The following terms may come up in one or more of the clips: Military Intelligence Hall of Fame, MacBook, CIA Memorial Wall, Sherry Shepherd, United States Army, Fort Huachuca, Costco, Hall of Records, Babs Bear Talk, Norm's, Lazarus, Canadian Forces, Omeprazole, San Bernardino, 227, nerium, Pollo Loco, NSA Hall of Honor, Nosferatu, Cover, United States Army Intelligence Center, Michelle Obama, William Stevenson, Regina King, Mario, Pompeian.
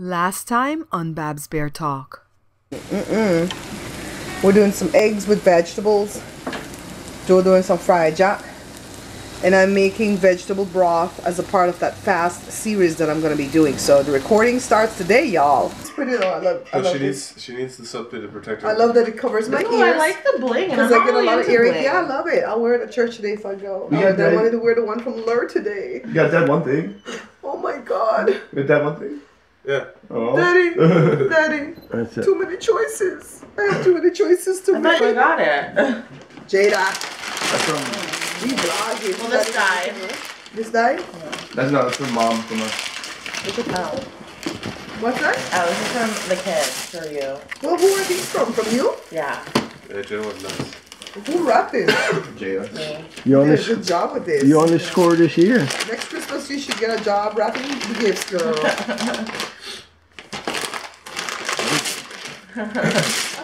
Last time on Babs Bear Talk. We're doing some eggs with vegetables. Joe doing some fried jack. And I'm making vegetable broth as a part of that fast series that I'm going to be doing. So the recording starts today, y'all. It's pretty though. She needs the something to protect her. I love that it covers my ears. I like the bling. Because I get a lot of earring. Yeah, I love it. I'll wear it at church today if I go. Yeah, I wanted to wear the one from Lure today. You got that one thing? Oh my God. With that one thing? Yeah. Oh. Daddy. Too many choices. I have too many choices to make. I got it. Jada. That's from we vlogging. Well, this guy. This guy? Yeah. That's not. That's from mom. From us. Look at that. What's that? Oh, this is from the kids. For you. Well, who are these from? From you? Yeah. Yeah, Jada was nice. Who wrapped this? Jada. Yeah. You did a good job with this. You only scored this year. Next Christmas you should get a job wrapping the gifts, girl. I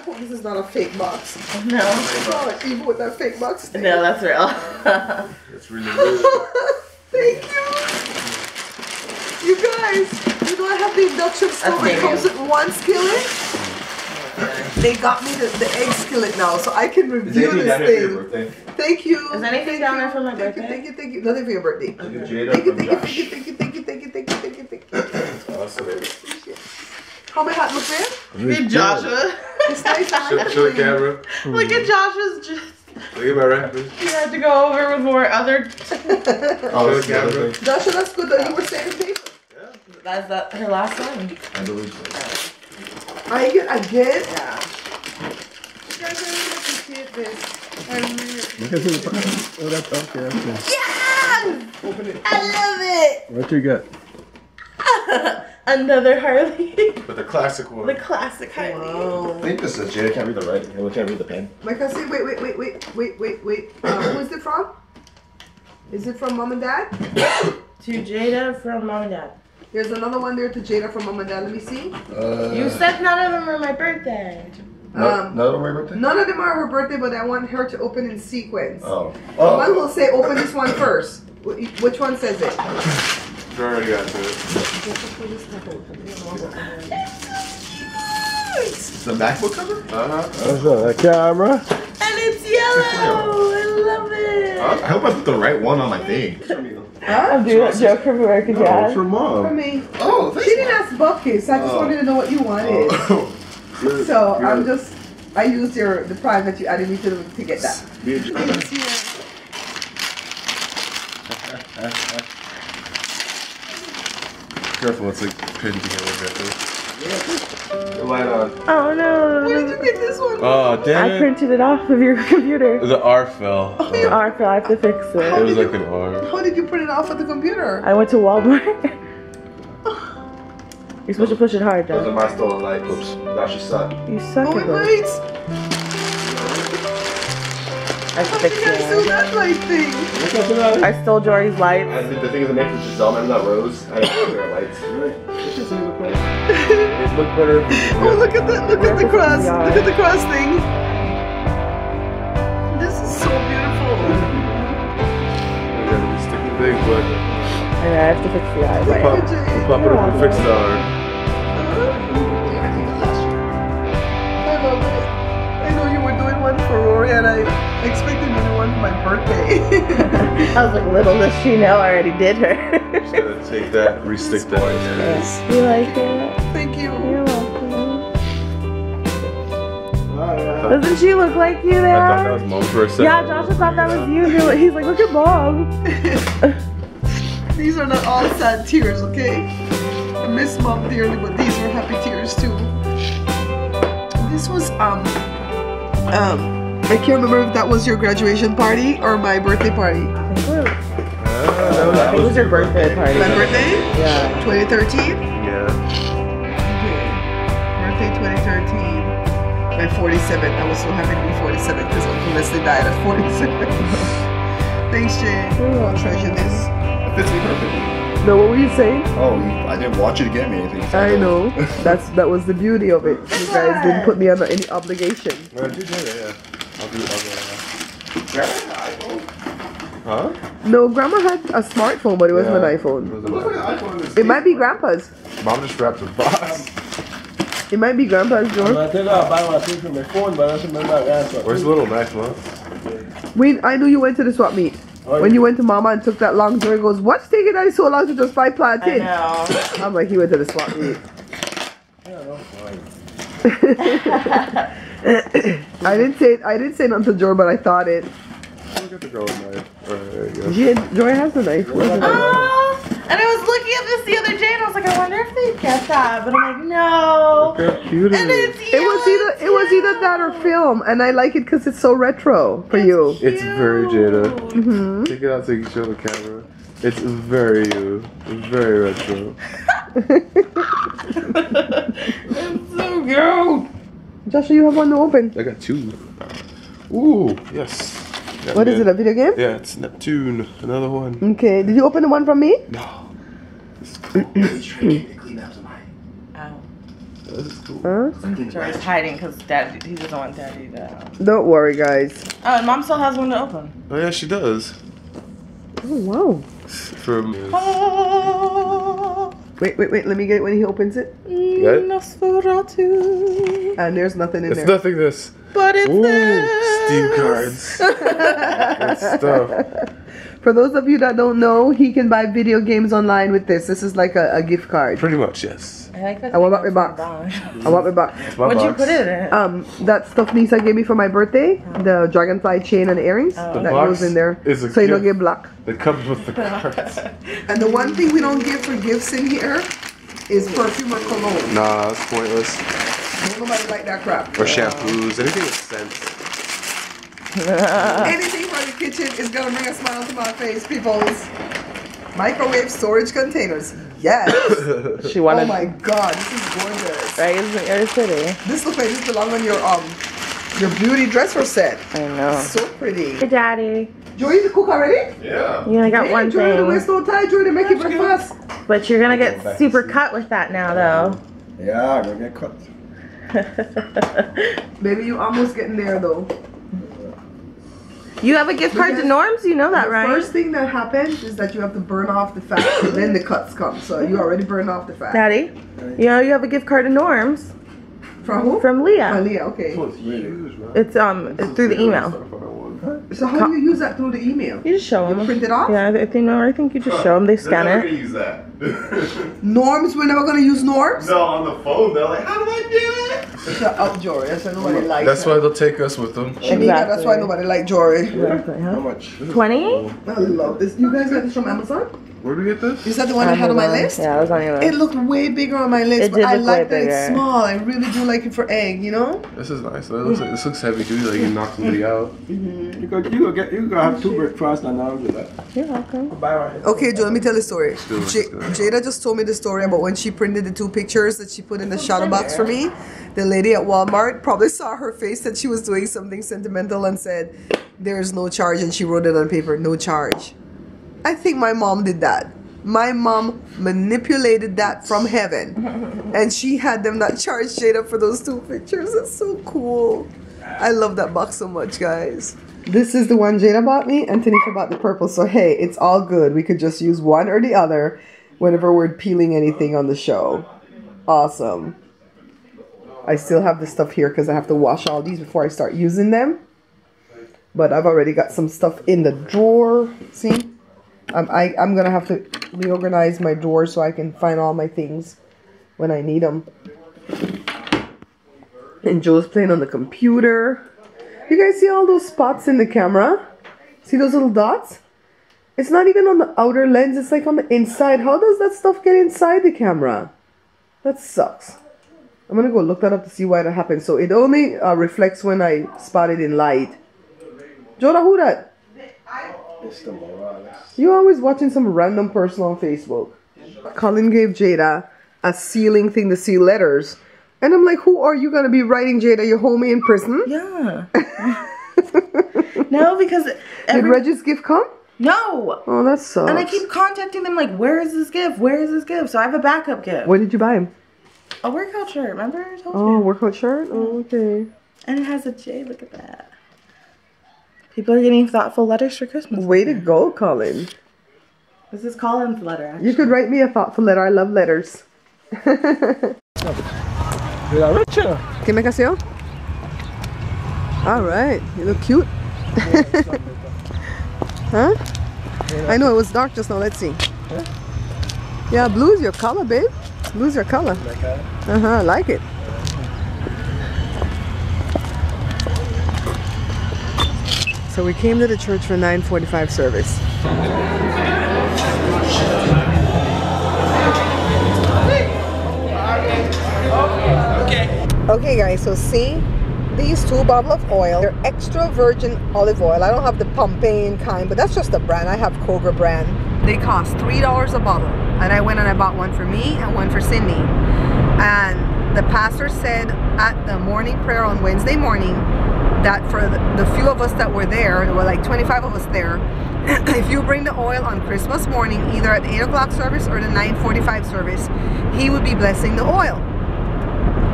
hope this is not a fake box. No. Oh, even with that fake box thing. No, that's real. That's really good. Thank you. You guys, you know I have the induction stove. It comes with one skillet. They got me the egg skillet now, so I can review this thing. Thank you. Is anything down there for my birthday? Thank you. Nothing for your birthday. Thank you. Awesome. How my hat looks in? Look at Joshua. Show the camera. Look at Joshua's Look at my wrappers. You had to go over with more other... Show the camera. Joshua, that's good that you were saving paper. Yeah. That's her last one. I believe so. Are you good? Again? Yeah. You guys really like to see this. I really like to see it. Oh, that's okay. Yes! Open it. I love it. What you got? Another Harley. But the classic one. The classic Harley. Wow. I think this is Jada. I can't read the writing. I can't read the pen. Like I say, wait. Who is it from? Is it from Mom and Dad? To Jada from Mom and Dad. There's another one there to Jada from Mom and Dad. Let me see. You said none of them are my birthday. None of them are her birthday? None of them are her birthday, but I want her to open in sequence. Oh. One will say open this one first. Which one says it? Very good. It's the MacBook cover? Uh-huh. The camera. And it's yellow. I love it. I hope I put the right one on my thing. I'll do that joke from work again. Oh, it's from mom. For me. Oh, thanks. She didn't ask buckets. I just wanted to know what you wanted. Oh. So good. I'm just, I used the prime that you added me to get that. It's careful, it's like pinned together a bit. Yeah. The light on. Oh no! Where did you get this one? Oh damn! I printed it off of your computer. The R fell. Oh, the R fell. I have to fix it. It was like an R. How did you print it off of the computer? I went to Walmart. You're supposed to push it hard, though. Those are my stolen lights. Oops. Now she sucked. You suck at those. I fixed it. I stole that light thing. I stole Jory's lights. I did the thing that makes it Giselle and not Rose. I stole their lights. It just looked better. It looked better. Oh, look at that! Look at the cross. Look at the cross thing. This is so beautiful. I gotta be sticking big, but I have to fix the eyes. We'll pop it up and fix the eye. I love it. I know you were doing one for Rory, and I expected another one for my birthday. I was like, little does she know, I already did her. Just gotta take that, restick that. Yeah. You like it? Thank you. You're welcome. Doesn't she look like you there? I thought that was mom for a second. Yeah, Joshua thought that was you. He's like, look at mom. These are not all sad tears, okay? I miss mom dearly, but these were happy tears too. This was, I can't remember if that was your graduation party or my birthday party. I think it was your birthday party. My birthday? Yeah. 2013? Yeah. Okay. Birthday 2013. My 47th. I was so happy to be 47 because Uncle Leslie died at 47. Thanks, Jay. I'll treasure this. It fits me perfectly. No, what were you saying? Oh, I didn't watch it again or anything. I know. That was the beauty of it. You guys didn't put me under any obligation. No, I did that, yeah. Huh? No, Grandma had a smartphone, but it wasn't an iPhone. It might be Grandpa's. Mom just wrapped the box. It might be Grandpa's door. I think I'll buy my food from my phone, but I should remember my grandpa. Where's the little knife, Mom? Wait, I knew you went to the swap meet. Oh, when you went to Mama and took that long journey, goes, what's taking that so long to just buy plantain? I know. I'm like, he went to the swap meet. I don't know. I didn't say nothing to Jordan, but I thought it. Look at the girl knife. Jordan has the knife. And I was looking at this the other day, and I was like, I wonder if they get that. But I'm like, no. Look how cute and it's yellow. It was either that or film, and I like it because it's so retro for you. Cute. It's very Jada. Mm-hmm. Take it out so you can show the camera. It's very you. It's very retro. It's so good. Joshua, you have one to open. I got two. Ooh, yes. What is it, a video game? Yeah, it's Neptune. Another one. Okay, did you open the one from me? No. This is cool. He's trying to clean up somebody. Oh. This is cool. Jordan's hiding because he doesn't want Daddy to... Don't worry, guys. Oh, and Mom still has one to open. Oh, yeah, she does. Oh, wow. From... Wait, let me get it when he opens it. Right? Nosferatu. And there's nothing in there. It's nothing this. But it's this. Steam cards. Good stuff. For those of you that don't know, he can buy video games online with this. This is like a gift card. Pretty much, yes. I like that. I want my box. I want my box. What'd you put it in? That stuff Lisa gave me for my birthday. Oh. The dragonfly chain and earrings. Oh. That goes in there. So you don't get black. It comes with the cards. And the one thing we don't give for gifts in here is perfume or cologne. Nah, that's pointless. Don't nobody like that crap. Or shampoos, anything with scents. Anything from the kitchen is going to bring a smile to my face, peoples. Microwave storage containers. Yes. She wanted. Oh my God, this is gorgeous. Right, isn't it pretty? This looks like this belongs on your beauty dresser set. I know. So pretty. Hey, Daddy. Joey, did you cook already? Yeah. Yeah, I got one Joey, thing. Joey, waste no time. Joey, make you breakfast. But you're gonna get super cut with that now, though. Yeah, I'm gonna get cut. Baby, you almost getting there, though. You have a gift card to Norm's, you know that, right? The first thing that happens is that you have to burn off the fat, and then the cuts come. So you already burned off the fat. Daddy, you know you have a gift card to Norm's. From who? From Leah. From Leah, okay. So it's huge, right? It's through the email. So how do you use that through the email? You just show them. You print it off? Yeah, I think you just show them. They scan it. Use that. Norm's, we're never going to use Norm's? No, on the phone, they're like, how do I do it? Shut up, Jory. That's why nobody likes That's why they'll take us with them. Exactly. Yeah, that's why nobody likes Jory. Exactly, huh? How much? 20? I love this. You guys got this from Amazon? Where did we get this? Is that the one I had on my list? Yeah, it was on your list. It looked way bigger on my list, but I like that it's small. I really do like it for egg, you know? This is nice. This looks heavy duty, like you knock somebody out. Mm-hmm. You go have two breakfasts and I'll do that. You're welcome. Okay, Joe, let me tell the story. Jada just told me the story about when she printed the two pictures that she put in the shadow box for me. The lady at Walmart probably saw her face that she was doing something sentimental and said, there's no charge, and she wrote it on paper, no charge. I think my mom did that. My mom manipulated that from heaven. And she had them not charge Jada for those two pictures. That's so cool. I love that box so much, guys. This is the one Jada bought me and Tanisha bought the purple. So hey, it's all good. We could just use one or the other whenever we're peeling anything on the show. Awesome. I still have this stuff here because I have to wash all these before I start using them. But I've already got some stuff in the drawer. See? I'm going to have to reorganize my drawer so I can find all my things when I need them. And Joe's playing on the computer. You guys see all those spots in the camera? See those little dots? It's not even on the outer lens. It's like on the inside. How does that stuff get inside the camera? That sucks. I'm going to go look that up to see why that happens. So it only reflects when I spot it in light. Jonah, who that? You're always watching some random person on Facebook. Colin gave Jada a sealing thing to seal letters. And I'm like, who are you going to be writing, Jada? Your homie in prison? Yeah. No, because... Did Reggie's gift come? No. Oh, that sucks. And I keep contacting them like, where is this gift? Where is this gift? So I have a backup gift. What did you buy him? A workout shirt, remember? I told you. A workout shirt? Oh, okay. And it has a J, look at that. People are getting thoughtful letters for Christmas. Way to go, Colin. This is Colin's letter, actually. You could write me a thoughtful letter. I love letters. ¿Qué me casó? All right, you look cute. Huh? I know it was dark just now. Let's see. Yeah, blue's your color, babe. Blue's your color. I like it. So we came to the church for 9:45 service. Okay guys, so see these two bottles of oil. They're extra virgin olive oil. I don't have the Pompeian kind, but that's just the brand. I have Cover brand. They cost $3 a bottle. And I went and I bought one for me and one for Sydney. And the pastor said at the morning prayer on Wednesday morning that for the few of us that were there, there were like 25 of us there, if you bring the oil on Christmas morning, either at the 8 o'clock service or the 9:45 service, he would be blessing the oil.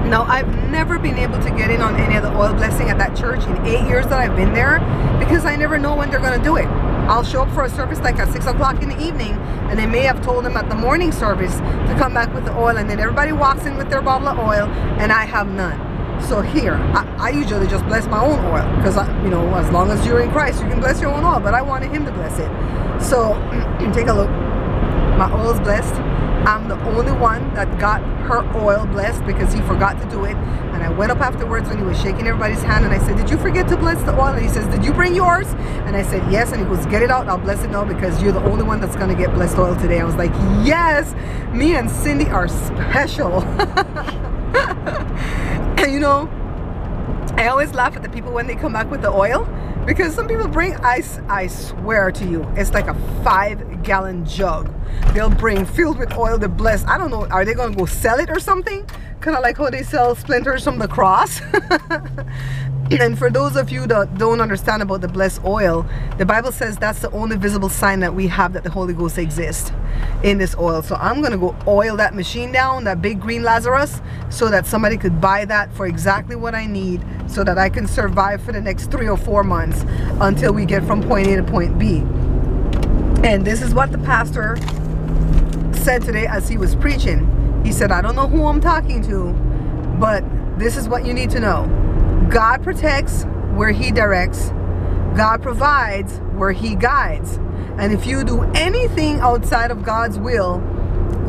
Now, I've never been able to get in on any of the oil blessing at that church in 8 years that I've been there, because I never know when they're gonna do it. I'll show up for a service like at 6 o'clock in the evening, and they may have told them at the morning service to come back with the oil, and then everybody walks in with their bottle of oil, and I have none. So here, I usually just bless my own oil, because you know, as long as you're in Christ, you can bless your own oil, but I wanted him to bless it. So, take a look. My oil's blessed. I'm the only one that got her oil blessed because he forgot to do it. And I went up afterwards when he was shaking everybody's hand, and I said, did you forget to bless the oil? And he says, did you bring yours? And I said, yes. And he goes, get it out. I'll bless it now because you're the only one that's going to get blessed oil today. I was like, yes, me and Cindy are special. And you know, I always laugh at the people when they come back with the oil, because some people bring ice, I swear to you, it's like a 5-gallon jug. They'll bring filled with oil, they're blessed. I don't know, are they gonna go sell it or something? Kind of like how they sell splinters from the cross. And for those of you that don't understand about the blessed oil, the Bible says that's the only visible sign that we have that the Holy Ghost exists in this oil. So I'm gonna go oil that machine down, that big green Lazarus, so that somebody could buy that for exactly what I need, so that I can survive for the next 3 or 4 months until we get from point A to point B. And this is what the pastor said today as he was preaching. He said, I don't know who I'm talking to, but this is what you need to know. God protects where he directs. God provides where he guides. And if you do anything outside of God's will,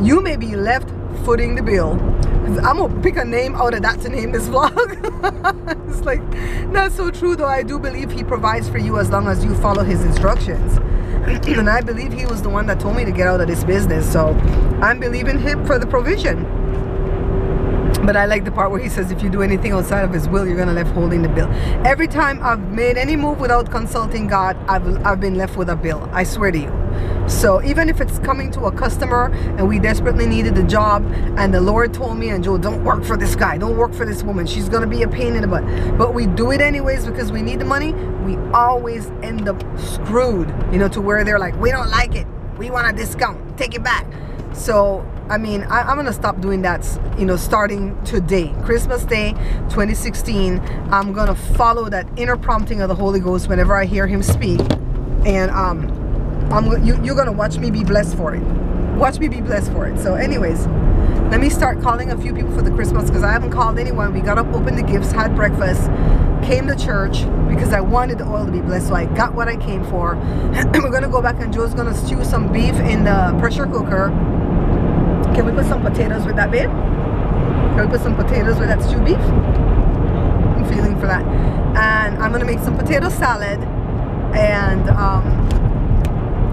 you may be left footing the bill. I'm gonna pick a name out of that to name this vlog. It's like, not so true though. I do believe he provides for you as long as you follow his instructions. And I believe he was the one that told me to get out of this business. So I'm believing him for the provision. But I like the part where he says, if you do anything outside of his will, you're gonna left holding the bill. Every time I've made any move without consulting God, I've been left with a bill, I swear to you. So even if it's coming to a customer and we desperately needed a job, and the Lord told me, and Joe, don't work for this guy, don't work for this woman, she's gonna be a pain in the butt, but we do it anyways because we need the money, we always end up screwed, you know, to where they're like, we don't like it, we want a discount, take it back. So I mean, I'm gonna stop doing that, you know, starting today, Christmas Day 2016. I'm gonna follow that inner prompting of the Holy Ghost whenever I hear him speak. And you're gonna watch me be blessed for it. Watch me be blessed for it. So anyways, let me start calling a few people for the Christmas, because I haven't called anyone. We got up, opened the gifts, had breakfast, came to church because I wanted the oil to be blessed, so I got what I came for. We're gonna go back and Joe's gonna stew some beef in the pressure cooker. Can we put some potatoes with that, babe? Can we put some potatoes with that stewed beef? I'm feeling for that. And I'm gonna make some potato salad. And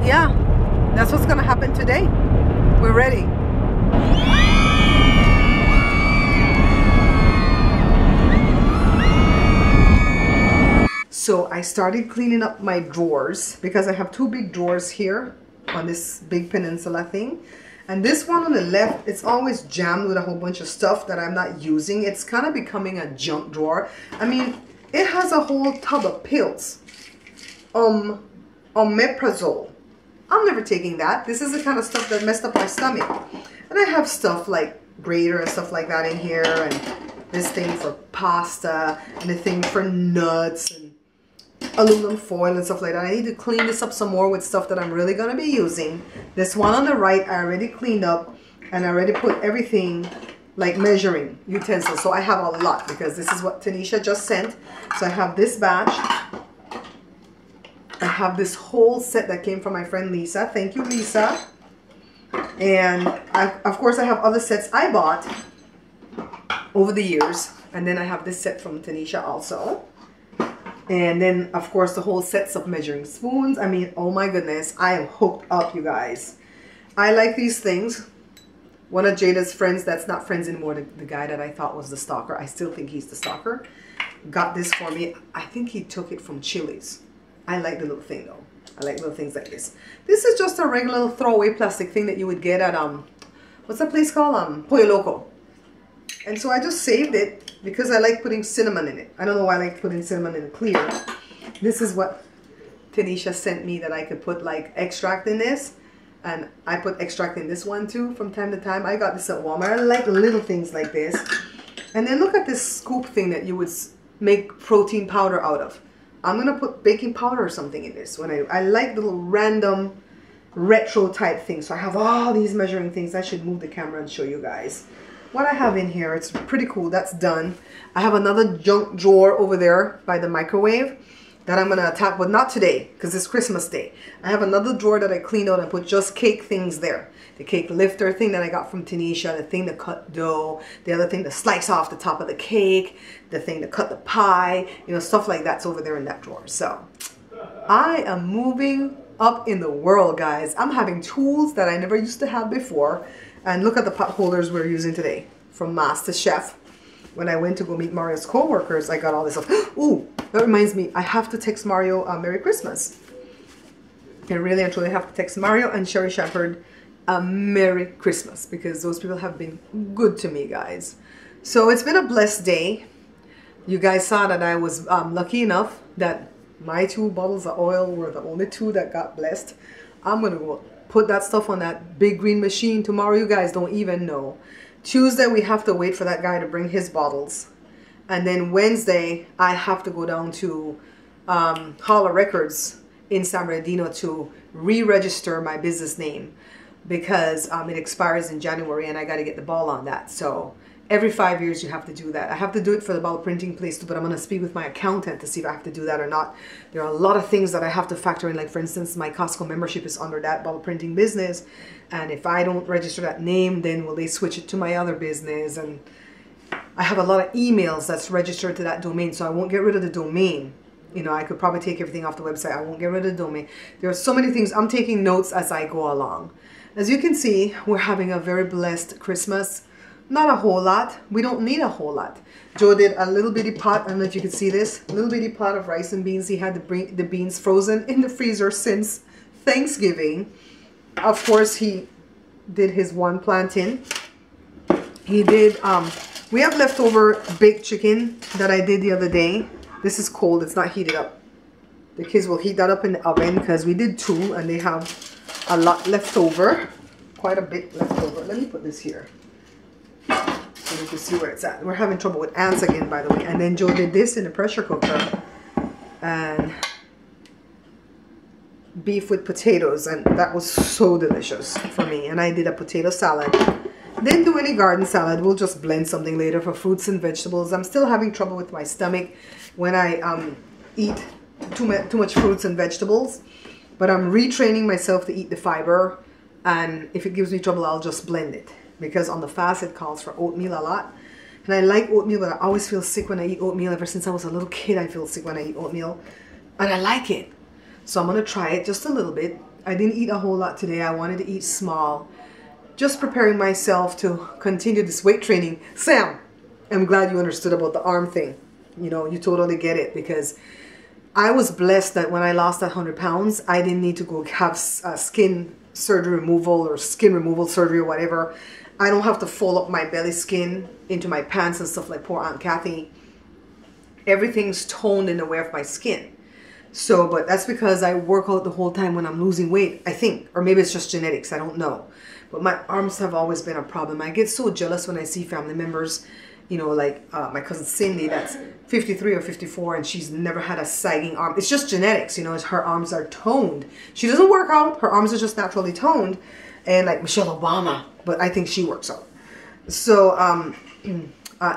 yeah, that's what's gonna happen today. We're ready. So I started cleaning up my drawers, because I have two big drawers here on this big peninsula thing. And this one on the left, it's always jammed with a whole bunch of stuff that I'm not using. It's kind of becoming a junk drawer. I mean, it has a whole tub of pills. Omeprazole. I'm never taking that. This is the kind of stuff that messed up my stomach. And I have stuff like grater and stuff like that in here. And this thing for pasta. And the thing for nuts. And aluminum foil and stuff like that. I need to clean this up some more with stuff that I'm really going to be using. This one on the right I already cleaned up. and I already put everything, like measuring utensils. So I have a lot because this is what Tanisha just sent. So I have this batch. I have this whole set that came from my friend Lisa. Thank you, Lisa. And of course I have other sets I bought over the years. And then I have this set from Tanisha also. And then of course the whole sets of measuring spoons. I mean, oh my goodness, I am hooked up, you guys. I like these things. One of Jada's friends that's not friends anymore, the guy that I thought was the stalker, I still think he's the stalker, got this for me. I think he took it from Chili's. I like the little thing though. I like little things like this. This is just a regular throwaway plastic thing that you would get at, what's that place called? Pollo Loco. And so I just saved it because I like putting cinnamon in it. I don't know why I like putting cinnamon in clear. This is what Tanisha sent me, that I could put like extract in this. And I put extract in this one too from time to time. I got this at Walmart. I like little things like this. And then look at this scoop thing that you would make protein powder out of. I'm going to put baking powder or something in this. When I like little random retro type things. So I have all these measuring things. I should move the camera and show you guys what I have in here. It's pretty cool. That's done. I have another junk drawer over there by the microwave that I'm going to attack, but not today because it's Christmas day. I have another drawer that I cleaned out and put just cake things there. The cake lifter thing that I got from Tanisha, the thing to cut dough, the other thing to slice off the top of the cake, the thing to cut the pie, you know, stuff like that's over there in that drawer. So I am moving up in the world, guys. I'm having tools that I never used to have before. And look at the pot holders we're using today from MasterChef. When I went to go meet Mario's co-workers, I got all this stuff. Ooh, that reminds me, I have to text Mario Merry Christmas. I really and truly have to text Mario and Sherry Shepherd a Merry Christmas because those people have been good to me, guys. So it's been a blessed day. You guys saw that I was lucky enough that my 2 bottles of oil were the only 2 that got blessed. I'm going to go put that stuff on that big green machine tomorrow. You guys don't even know. Tuesday, we have to wait for that guy to bring his bottles. And then Wednesday, I have to go down to Hall of Records in San Bernardino to re-register my business name because it expires in January and I got to get the ball on that. So every 5 years, you have to do that. I have to do it for the bottle printing place too, but I'm going to speak with my accountant to see if I have to do that or not. There are a lot of things that I have to factor in. Like, for instance, my Costco membership is under that bottle printing business. And if I don't register that name, then will they switch it to my other business? And I have a lot of emails that's registered to that domain, so I won't get rid of the domain. You know, I could probably take everything off the website. I won't get rid of the domain. There are so many things. I'm taking notes as I go along. As you can see, we're having a very blessed Christmas. Not a whole lot. We don't need a whole lot. Joe did a little bitty pot. I don't know if you can see this. A little bitty pot of rice and beans. He had the beans frozen in the freezer since Thanksgiving. Of course, he did his one plantain. He did, we have leftover baked chicken that I did the other day. This is cold, it's not heated up. The kids will heat that up in the oven because we did 2 and they have a lot left over. Quite a bit left over. Let me put this here so you can see where it's at. We're having trouble with ants again, by the way. And then Joe did this in the pressure cooker. And beef with potatoes, and that was so delicious for me. And I did a potato salad. Didn't do any garden salad. We'll just blend something later for fruits and vegetables. I'm still having trouble with my stomach when I eat too much fruits and vegetables, but I'm retraining myself to eat the fiber, and if it gives me trouble, I'll just blend it, because on the fast it calls for oatmeal a lot. And I like oatmeal, but I always feel sick when I eat oatmeal. Ever since I was a little kid, I feel sick when I eat oatmeal, and I like it. So I'm going to try it just a little bit. I didn't eat a whole lot today. I wanted to eat small. Just preparing myself to continue this weight training. Sam, I'm glad you understood about the arm thing. You know, you totally get it, because I was blessed that when I lost that 100 pounds, I didn't need to go have skin surgery removal or skin removal surgery or whatever. I don't have to fold up my belly skin into my pants and stuff like poor Aunt Kathy. Everything's toned in the way of my skin. So, but that's because I work out the whole time when I'm losing weight, I think. Or maybe it's just genetics, I don't know. But my arms have always been a problem. I get so jealous when I see family members, you know, like my cousin Cindy, that's 53 or 54, and she's never had a sagging arm. It's just genetics, you know, her arms are toned. She doesn't work out, her arms are just naturally toned. And like Michelle Obama, but I think she works out. So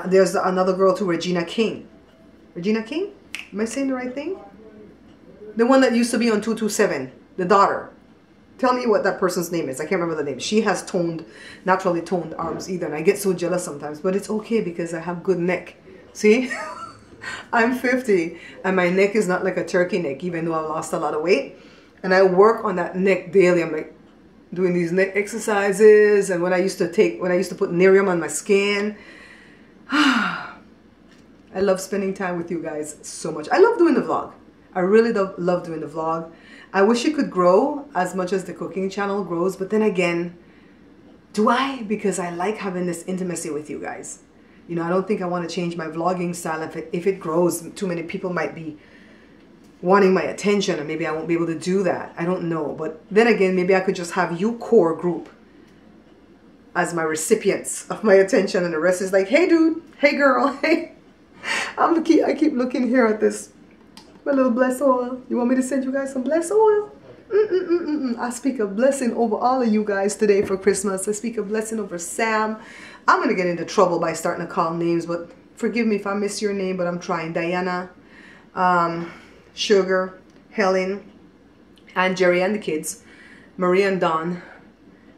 there's another girl too, Regina King. Regina King? Am I saying the right thing? The one that used to be on 227, the daughter. Tell me what that person's name is. I can't remember the name. She has toned, naturally toned arms either. And I get so jealous sometimes. But it's okay because I have good neck. See? I'm 50 and my neck is not like a turkey neck, even though I lost a lot of weight. And I work on that neck daily. I'm like doing these neck exercises. And when I used to put nerium on my skin. I love spending time with you guys so much. I love doing the vlog. I really love doing the vlog. I wish it could grow as much as the cooking channel grows, but then again, do I? Because I like having this intimacy with you guys. You know, I don't think I want to change my vlogging style. If it grows, too many people might be wanting my attention, and maybe I won't be able to do that. I don't know. But then again, maybe I could just have you core group as my recipients of my attention, and the rest is like, hey dude, hey girl, hey. I keep looking here at this. My little bless oil. You want me to send you guys some bless oil? I speak a blessing over all of you guys today for Christmas. I speak a blessing over Sam. I'm going to get into trouble by starting to call names, but forgive me if I miss your name, but I'm trying. Diana, Sugar, Helen, and Jerry and the kids, Marie and Don,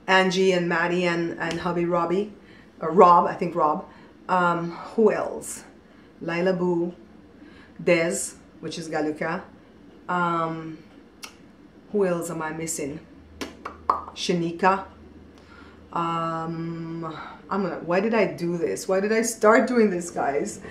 Angie and Maddie and hubby Robbie, or Rob, I think Rob. Who else? Lila Boo, Des, which is Galuka. Who else am I missing? Shanika. Why did I do this? Why did I start doing this, guys?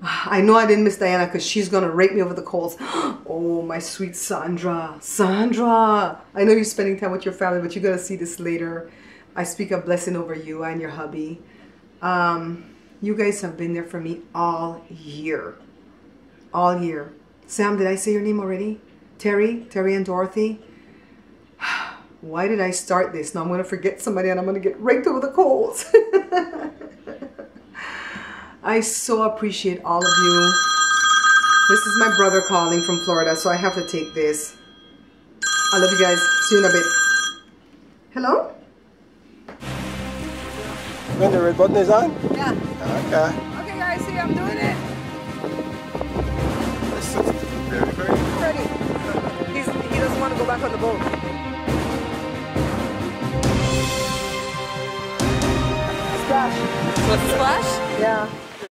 I know I didn't miss Diana because she's gonna rake me over the coals. Oh, my sweet Sandra. Sandra, I know you're spending time with your family, but you're gonna see this later. I speak a blessing over you and your hubby. You guys have been there for me all year. All year. Sam, did I say your name already? Terry? Terry and Dorothy? Why did I start this? Now I'm going to forget somebody and I'm going to get raked over the coals. I so appreciate all of you. This is my brother calling from Florida, so I have to take this. I love you guys. See you in a bit. Hello? When the red button is on? Yeah. Okay. Okay guys, see, I'm doing it. He doesn't want to go back on the boat. Splash. Splash? Yeah.